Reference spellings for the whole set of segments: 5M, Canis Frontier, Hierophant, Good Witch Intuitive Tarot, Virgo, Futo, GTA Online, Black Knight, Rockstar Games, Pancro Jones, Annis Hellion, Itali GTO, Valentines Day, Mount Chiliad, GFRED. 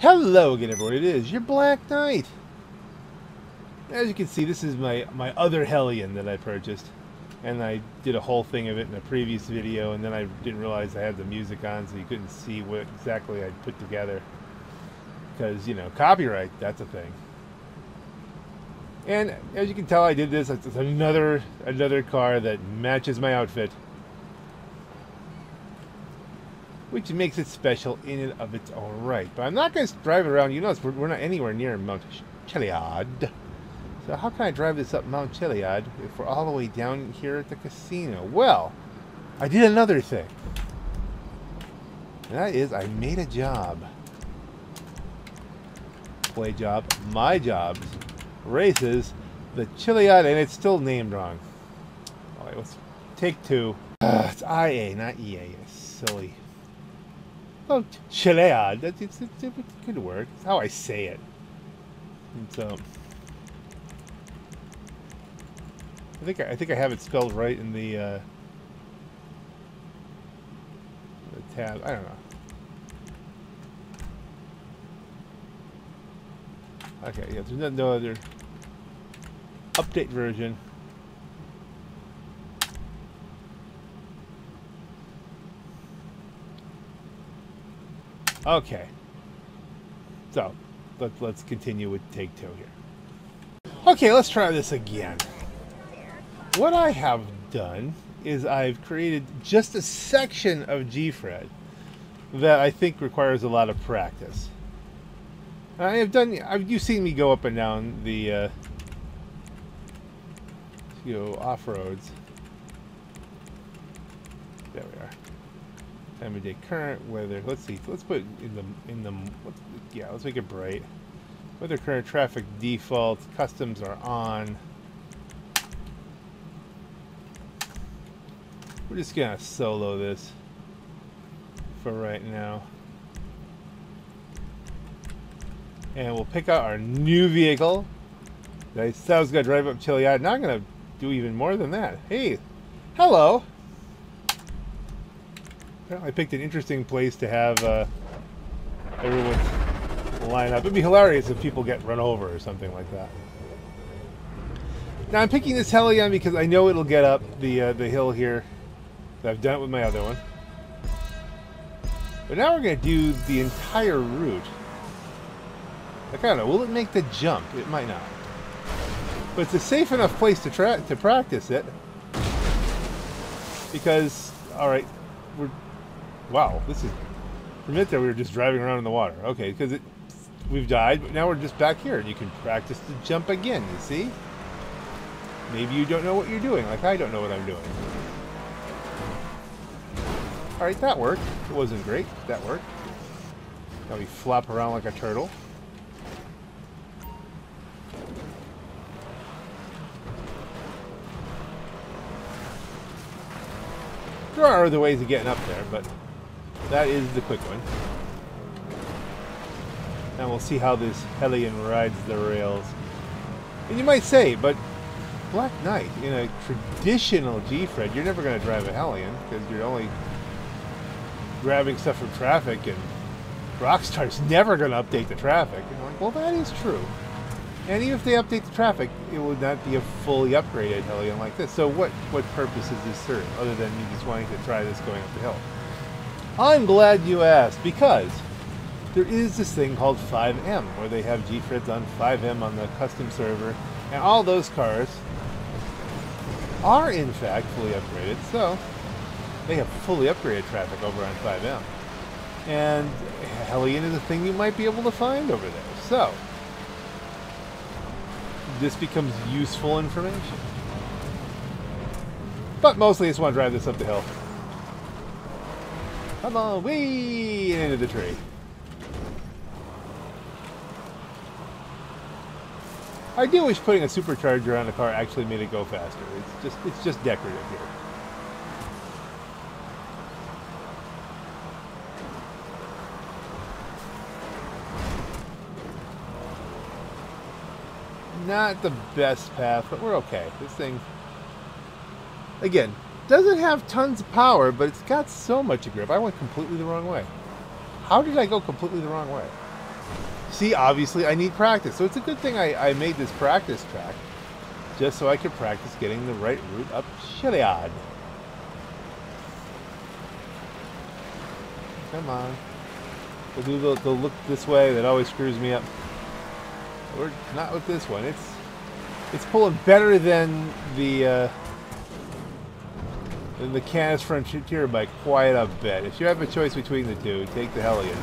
Hello again, everyone. It is your Black Knight. As you can see, this is my other Hellion that I purchased, and I did a whole thing of it in a previous video, and then I didn't realize I had the music on, so you couldn't see what exactly I'd put together, because, you know, copyright, that's a thing. And as you can tell, I did this. It's another car that matches my outfit, which makes it special in and of its own right. But I'm not going to drive it around. You notice we're not anywhere near Mount Chiliad. So how can I drive this up Mount Chiliad if we're all the way down here at the casino? Well, I did another thing. And that is, I made a job. Play job, my jobs, races, the Chiliad, and it's still named wrong. All right, let's take two. It's IA, not EA, you silly. Oh, Chiliad, it's good word. It's how I say it. And so, I think I have it spelled right in the tab. I don't know. Okay, yeah, there's no other update version. Okay, so let's continue with take two here. Okay, let's try this again. What I have done is I've created just a section of GFRED that I think requires a lot of practice. I have done. You've seen me go up and down the off roads. There we are. Time of day, current, weather. Let's see. Let's put let's make it bright. Weather, current, traffic, default, customs are on. We're just gonna solo this for right now, and we'll pick out our new vehicle. I said I was gonna drive up Chiliad. Now I'm gonna do even more than that. Hey, hello. I picked an interesting place to have everyone line up. It'd be hilarious if people get run over or something like that. Now I'm picking this Hellion because I know it'll get up the hill here. I've done it with my other one. But now we're going to do the entire route. Like, I don't know, will it make the jump? It might not. But it's a safe enough place to practice it. Because, alright, wow, this is... For a minute there we were just driving around in the water. Okay, because we've died, but now we're just back here. And you can practice the jump again, you see? Maybe you don't know what you're doing, like I don't know what I'm doing. Alright, that worked. It wasn't great, but that worked. Now we flop around like a turtle. There are other ways of getting up there, but that is the quick one. And we'll see how this Hellion rides the rails. And you might say, but Black Knight, in a traditional GFRED, you're never going to drive a Hellion, because you're only grabbing stuff from traffic, and Rockstar's never going to update the traffic. And I'm like, well, that is true. And even if they update the traffic, it would not be a fully upgraded Hellion like this. So what purpose is this serve, other than you just wanting to try this going up the hill? I'm glad you asked, because there is this thing called 5M, where they have GFREDs on 5M on the custom server, and all those cars are, in fact, fully upgraded. So they have fully upgraded traffic over on 5M. And Hellion is a thing you might be able to find over there. So this becomes useful information. But mostly I just want to drive this up the hill. Come on, whee! And into the tree. I do wish putting a supercharger on the car actually made it go faster. It's just decorative here. Not the best path, but we're okay. This thing, again, doesn't have tons of power, but it's got so much grip. I went completely the wrong way. How did I go completely the wrong way? See, obviously I need practice. So it's a good thing I made this practice track, just so I could practice getting the right route up Chiliad. Come on. We'll do the look this way that always screws me up. Or not with this one. It's pulling better than the Canis Frontier by quite a bit. If you have a choice between the two, take the Hellion.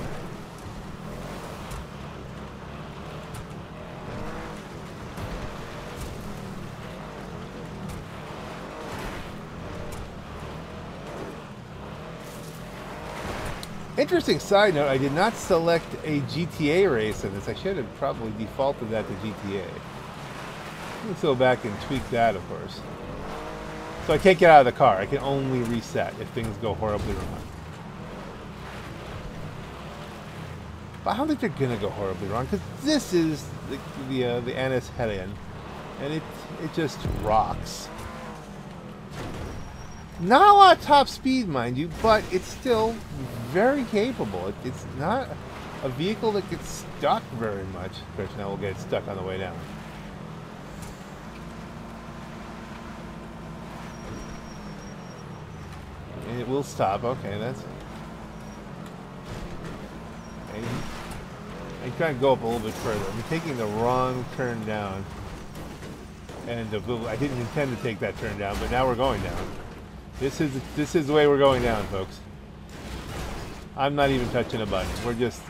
Interesting side note, I did not select a GTA race in this. I should have probably defaulted that to GTA. Let's go back and tweak that, of course. So I can't get out of the car. I can only reset if things go horribly wrong. But I don't think they're gonna go horribly wrong, because this is the Annis Hellion, and it just rocks. Not a lot of top speed, mind you, but it's still very capable. It's not a vehicle that gets stuck very much. Of course, now we'll get stuck on the way down. And it will stop. Okay, that's... Okay. I try to go up a little bit further. I'm taking the wrong turn down. And I didn't intend to take that turn down, but now we're going down. This is the way we're going down, folks. I'm not even touching a button. We're just.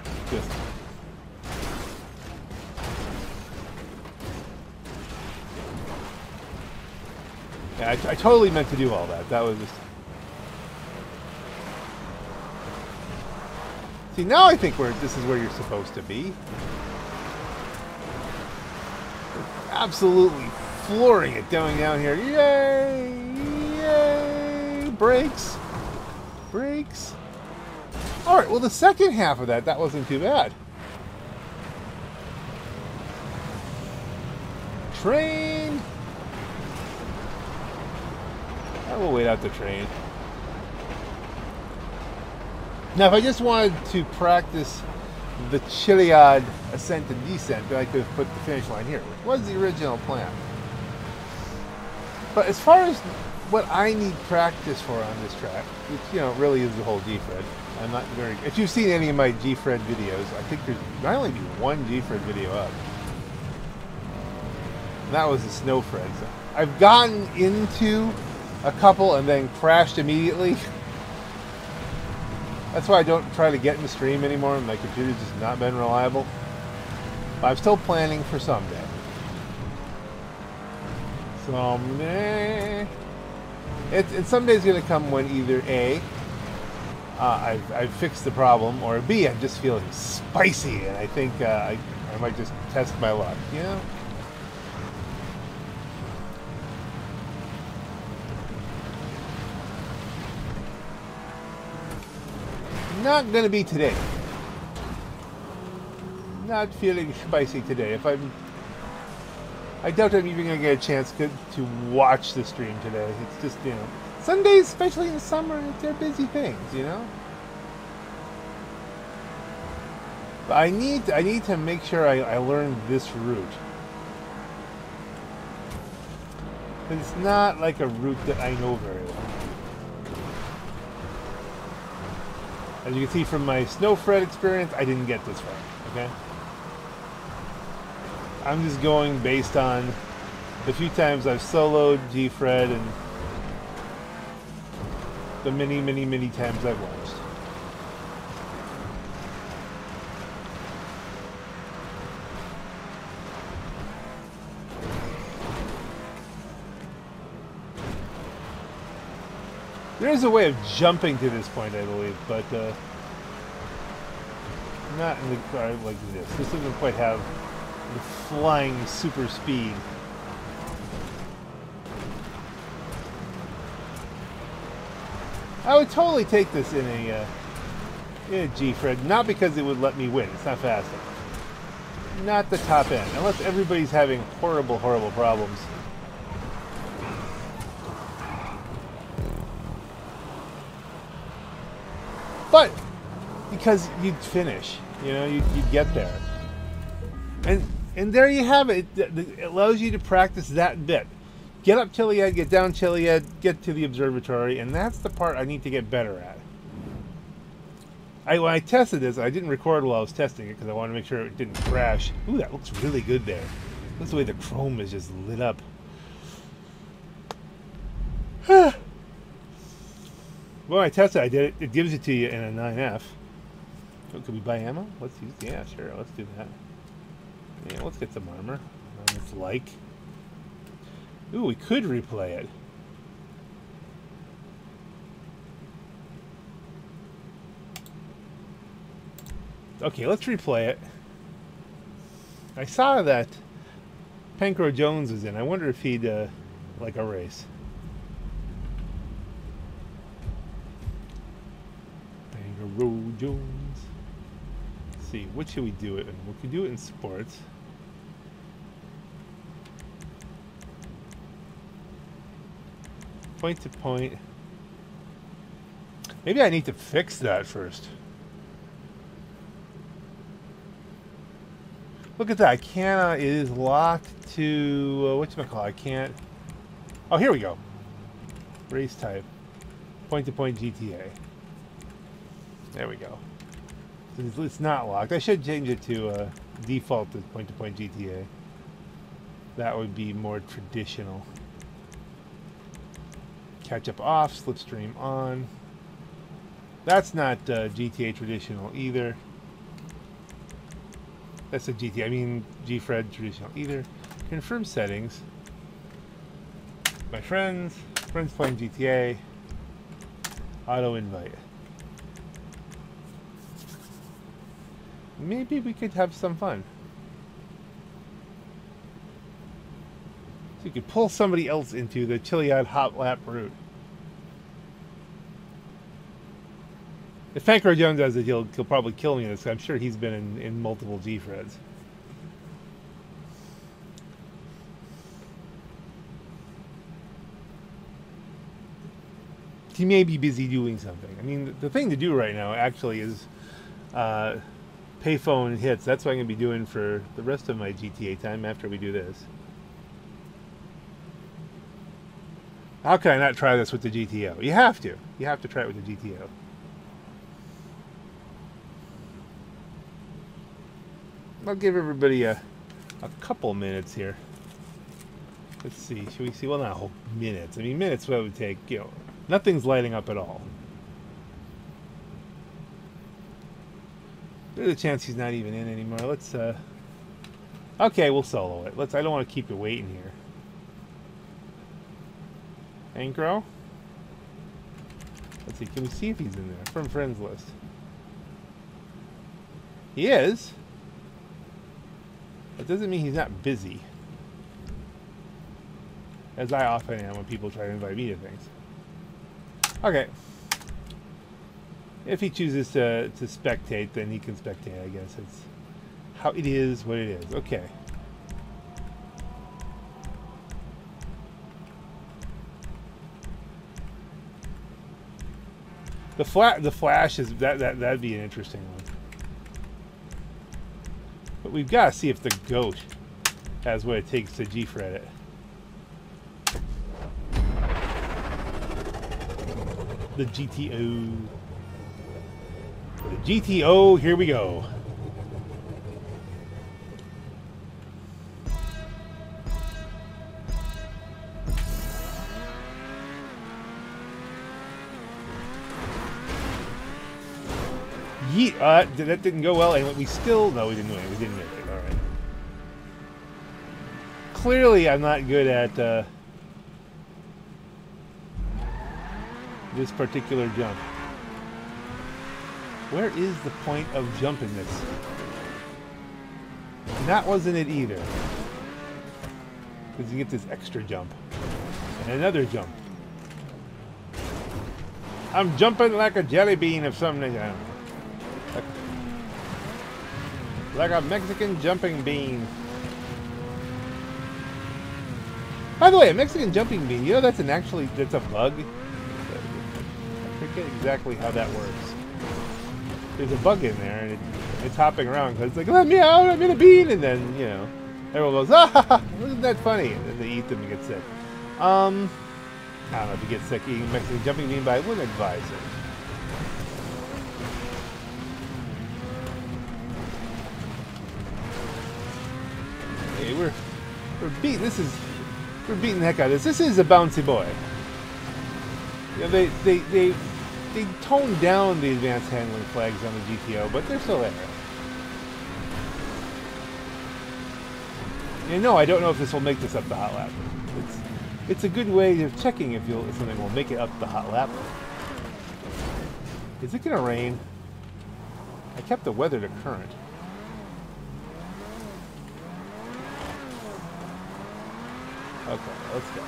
Yeah, I totally meant to do all that. That was just. See, now I think this is where you're supposed to be. Absolutely flooring it going down here. Yay! Brakes. Brakes. Alright, well the second half of that wasn't too bad. Train! I will wait out the train. Now if I just wanted to practice the Chiliad ascent and descent, I could have put the finish line here, which was the original plan. But as far as what I need practice for on this track, which, you know, really is the whole GFRED. I'm not very... If you've seen any of my GFRED videos, I think there's... I only do one GFRED video up. And that was the SnowFRED. So I've gotten into a couple and then crashed immediately. That's why I don't try to get in the stream anymore. My computer's just not been reliable. But I'm still planning for someday. Someday... It's someday it's going to come when either A, I've fixed the problem, or B, I'm just feeling spicy and I think I might just test my luck, you know? Not going to be today. Not feeling spicy today. I doubt I'm even going to get a chance to watch the stream today. It's just, you know, Sundays, especially in the summer, they're busy things, you know? But I need to make sure I learn this route. But it's not like a route that I know very well. As you can see from my SnowFRED experience, I didn't get this right, okay? I'm just going based on the few times I've soloed GFRED and the many, many, many times I've watched. There is a way of jumping to this point, I believe, but not in the car like this. This doesn't quite have the flying super speed. I would totally take this in a GFRED, not because it would let me win. It's not fast enough. Not the top end, unless everybody's having horrible, horrible problems. But because you'd finish, you know, you'd get there. And there you have it. It allows you to practice that bit. Get up Chiliad, get down Chiliad, get to the observatory, and that's the part I need to get better at. When I tested this, I didn't record while I was testing it because I wanted to make sure it didn't crash. Ooh, that looks really good there. That's the way the chrome is just lit up. When I tested it, I did it. It gives it to you in a 9F. So could we buy ammo? Let's use, yeah, sure, let's do that. Yeah, let's get some armor. It's like, ooh, we could replay it. Okay, let's replay it. I saw that Pancro Jones is in. I wonder if he'd like a race. Pancro Jones. Let's see, what should we do it in? We could do it in sports. Point to point. Maybe I need to fix that first. Look at that. I cannot. It is locked to whatchamacallit. I can't. Oh, here we go. Race type. Point to point GTA. There we go. It's not locked. I should change it to default to point GTA. That would be more traditional. Catch up off. Slipstream on. That's not GTA traditional either. That's a GT, I mean GFRED traditional either. Confirm settings. My friends playing GTA. Auto invite. Maybe we could have some fun. So you could pull somebody else into the Chiliad hot lap route. If Pancro Jones does it, he'll probably kill me in this. I'm sure he's been in multiple GFREDs. He may be busy doing something. I mean, the thing to do right now, actually, is payphone hits. That's what I'm going to be doing for the rest of my GTA time after we do this. How can I not try this with the GTO? You have to. You have to try it with the GTO. I'll give everybody a couple minutes here. Let's see. Should we see? Well, not whole minutes. I mean, minutes what it would take. You know, nothing's lighting up at all. There's a chance he's not even in anymore. Let's. Okay, we'll solo it. Let's. I don't want to keep you waiting here. Pancro. Let's see. Can we see if he's in there from friends list? He is. It doesn't mean he's not busy, as I often am when people try to invite me to things. Okay. If he chooses to spectate, then he can spectate, I guess. It's how it is, what it is. Okay. The flash is that'd be an interesting one. But we've got to see if the goat has what it takes to GFRED it. The GTO. The GTO, here we go. That didn't go well, and we still... No, we didn't win. We didn't make it. All right. Clearly, I'm not good at this particular jump. Where is the point of jumping this? That wasn't it either. Because you get this extra jump. And another jump. I'm jumping like a jelly bean of some nature. Like a Mexican jumping bean. By the way, a Mexican jumping bean, you know that's that's a bug? I forget exactly how that works. there's a bug in there, and it's hopping around because it's like, let me out, I'm in a bean, and then, you know, everyone goes, ah, isn't that funny? And then they eat them and get sick. I don't know if you get sick eating Mexican jumping bean, but I wouldn't advise it. Hey, we're beating the heck out of this. This is a bouncy boy. You know, they toned down the advanced handling flags on the GTO, but they're still there. And no, I don't know if this will make this up the hot lap. It's a good way of checking if something will make it up the hot lap. Is it gonna rain? I kept the weather to current. Okay, let's go.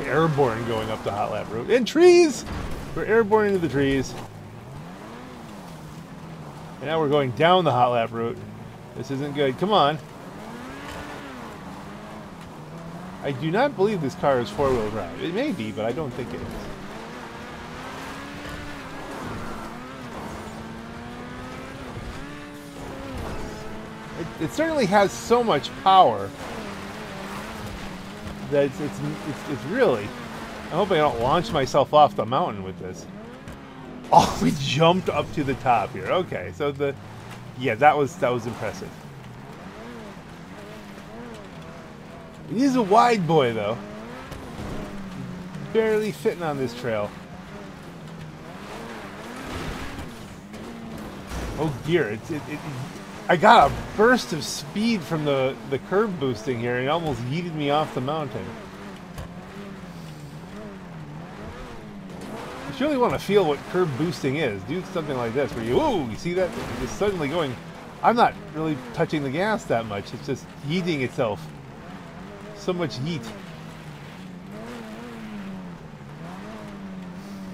We're airborne going up the hot lap route. And trees! We're airborne into the trees. And now we're going down the hot lap route. This isn't good. Come on. I do not believe this car is four-wheel drive. It may be, but I don't think it is. It certainly has so much power that it's really... I'm hoping I don't launch myself off the mountain with this. Oh, we jumped up to the top here. Okay, so yeah, that was impressive. He's a wide boy though. Barely fitting on this trail. Oh dear, I got a burst of speed from the curb boosting here, and it almost yeeted me off the mountain. If you really want to feel what curb boosting is, do something like this, where you see that? It's just suddenly going, I'm not really touching the gas that much, it's just yeeting itself. So much yeet.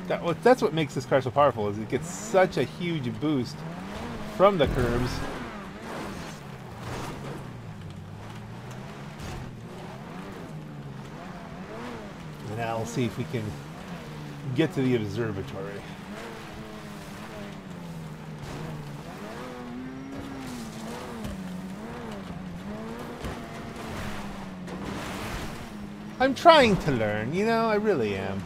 That's what makes this car so powerful, is it gets such a huge boost from the curbs. And I'll see if we can get to the observatory. I'm trying to learn, you know, I really am.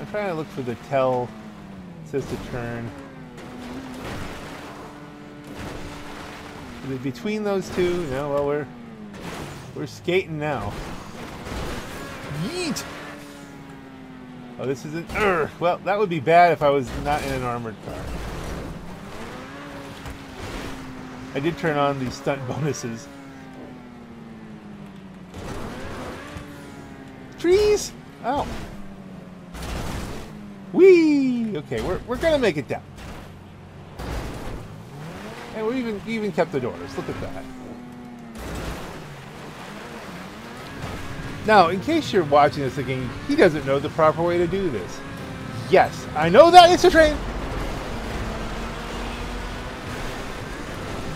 I'm trying to look for the tell. It says to turn. Is it between those two? No, well, we're skating now. Yeet! Oh, this is an well, that would be bad if I was not in an armored car. I did turn on the stunt bonuses. Trees! Ow! Whee! Okay, we're gonna make it down. And we even kept the doors. Look at that. Now, in case you're watching this thinking, he doesn't know the proper way to do this. Yes, I know that! It's a train!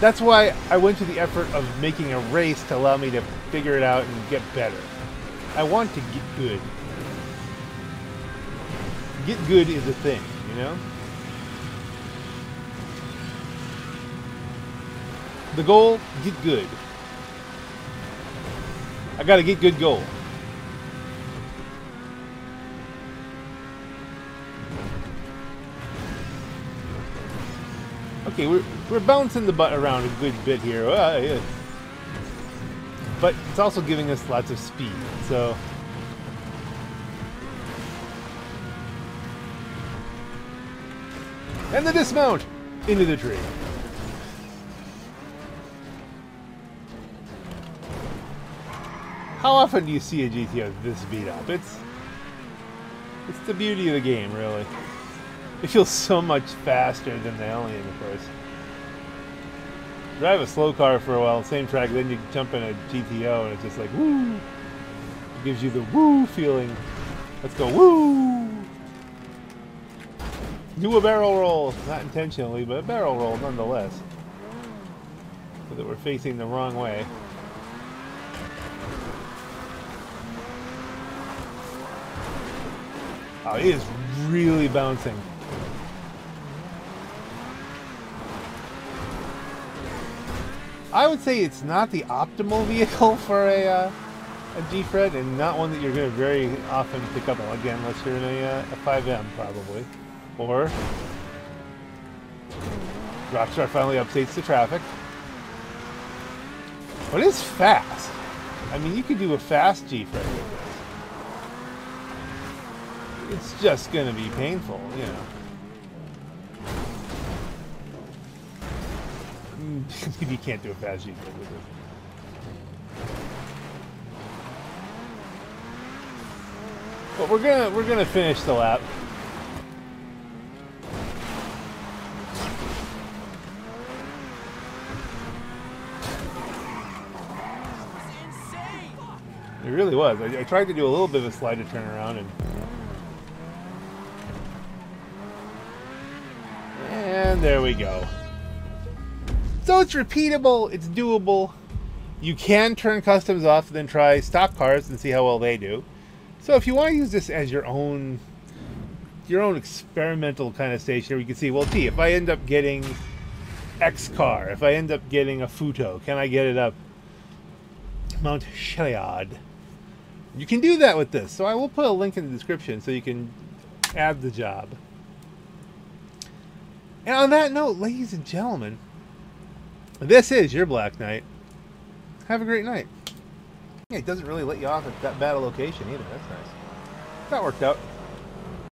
That's why I went to the effort of making a race to allow me to figure it out and get better. I want to get good. Get good is a thing, you know? The goal, get good. I got to get good goal. Okay, we're bouncing the butt around a good bit here. Yeah. But it's also giving us lots of speed, so... And the dismount! Into the tree. How often do you see a GTO this beat up? It's the beauty of the game, really. It feels so much faster than the Hellion, of course. Drive a slow car for a while, same track, then you jump in a GTO and it's just like, woo! It gives you the woo feeling. Let's go, woo! Do a barrel roll, not intentionally, but a barrel roll nonetheless. So that we're facing the wrong way. Oh, it is really bouncing. I would say it's not the optimal vehicle for a GFRED, and not one that you're going to very often pick up again, unless you're in a 5M, probably. Or Rockstar finally updates the traffic. But it's fast. I mean, you could do a fast GFRED with this. It's just going to be painful, you know. You can't do a fast GFRED with this. But we're gonna finish the lap. It really was. I tried to do a little bit of a slide to turn around, and there we go. So it's repeatable, it's doable. You can turn customs off and then try stock cars and see how well they do. So if you want to use this as your own experimental kind of station, where you can see, well, gee, if I end up getting X car, if I end up getting a Futo, can I get it up Mount Chiliad? You can do that with this. So I will put a link in the description so you can add the job. And on that note, ladies and gentlemen, this is your Black Knight. Have a great night. It doesn't really let you off at that bad a location either. That's nice. That worked out.